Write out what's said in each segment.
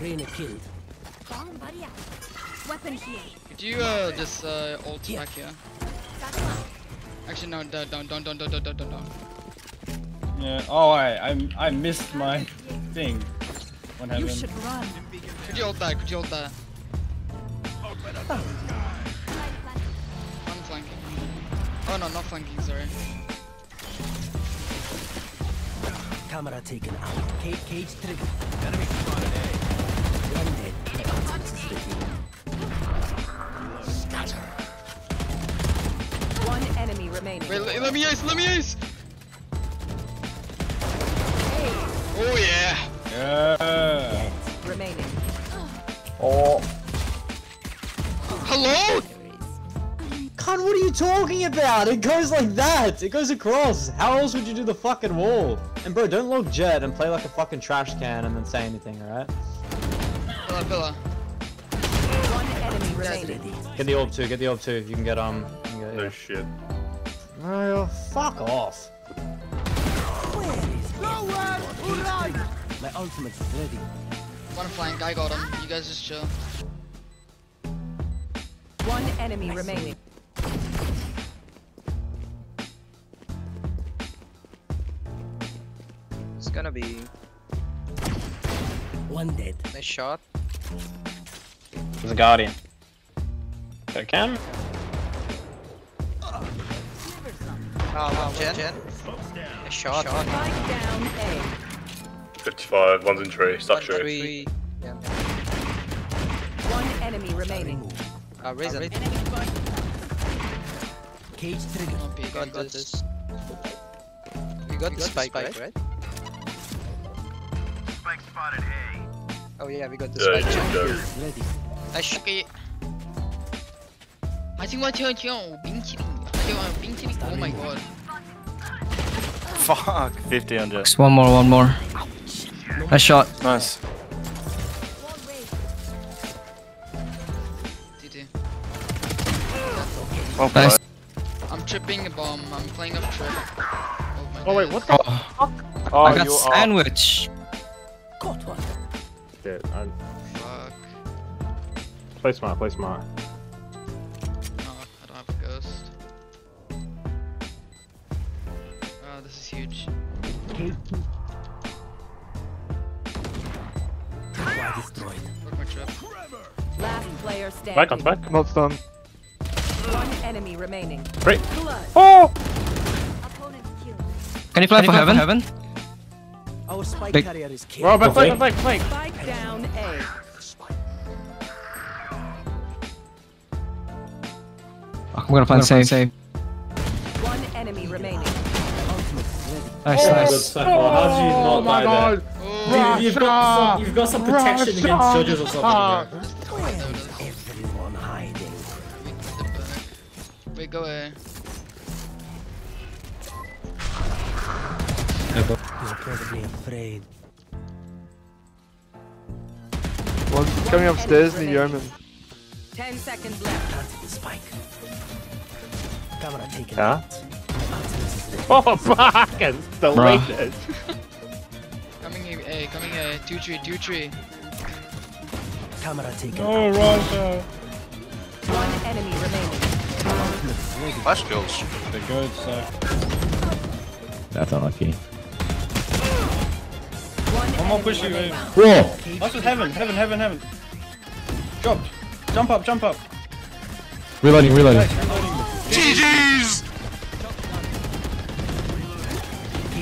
Reyna killed. Weapon here. Could you just ult back here? Actually no, don't. Yeah. Oh, I missed my thing. What happened? You should run. Could you ult that? Could you ult that? I'm flanking. Oh no, not flanking. Sorry. Camera taken out. Cage trigger. Enemy spotted. Scatter. One enemy remaining. Wait, let me ace. Oh yeah. Yeah. Remaining. Oh. Hello? God, what are you talking about? It goes like that. It goes across. How else would you do the fucking wall? And bro, don't log Jet and play like a fucking trash can and then say anything, alright? Pillar. One enemy remaining. Get the orb too. Get the orb too. You can get oh no shit. Oh, fuck off. My ultimate's ready. One flank. I got him. You guys just chill. One enemy remaining. It's gonna be one dead. Nice shot. There's a guardian. Is that a cam? Oh, Jen. A shot. Down, 55, one's in tree. Stop tree. Yeah. One enemy remaining. Razor. Cage trigger. You got this. You got the spike, right? Spike spotted A. Oh yeah, we got the spike. Ready. I think I think oh my god. Fuck, 50 on Jet. One more. Nice shot. Nice. Oh, nice. I'm tripping a bomb. I'm playing off trip. Oh wait, what the fuck? Oh, I got sandwich. Got one. Shit, fuck. Play smart. No, I don't have a ghost. Oh, this is huge. Destroyed. Look my trip. Last player standing. Back. Not stunned. One enemy remaining. Great. Oh! Can you fly for heaven? Our spike carrier is killed. Bro, back. Spike down A. I'm gonna plan save. One enemy remaining. Nice. How did you not die there? Oh, you've got some protection against soldiers or something. Wait, go away. He's incredibly afraid. One's coming upstairs in the Yeoman. 10 seconds left. Planted the spike. Camera taken out. Oh, fuck! It's deleted. Coming here. 2-3. Camera taken out. Oh, right. One enemy remaining. Flash kills. They're good, so. That's unlucky. One more push you, Abe. Whoa! That's with heaven. Dropped. Jump up. Reloading. GG's!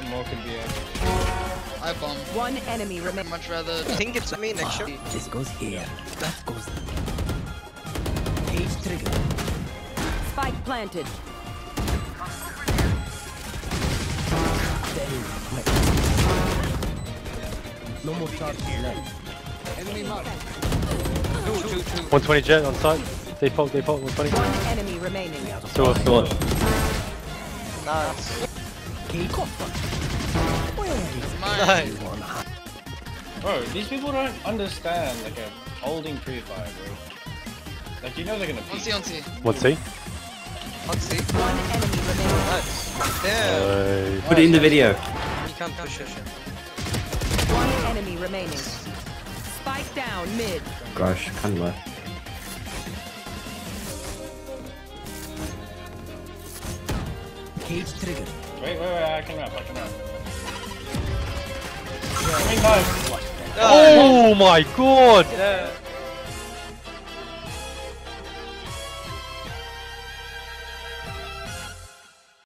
And more can be out. I bomb. One enemy remaining. Much rather. I think it's me next shot. This goes here. That goes there. Cage trigger. Spike planted. No more charges left. Enemy mark. 120 Jet on side. They poked, 120. One enemy remaining. Nice. Nice. Bro, these people don't understand like a holding pre-fire, bro. Like you know they're gonna peek. On C. One enemy remaining. Nice. Damn. Put it in the video. You can't push it. One enemy remaining. Spike down mid. Gosh, can't work. Cage trigger. Wait, I can wrap. Oh my god! Yeah.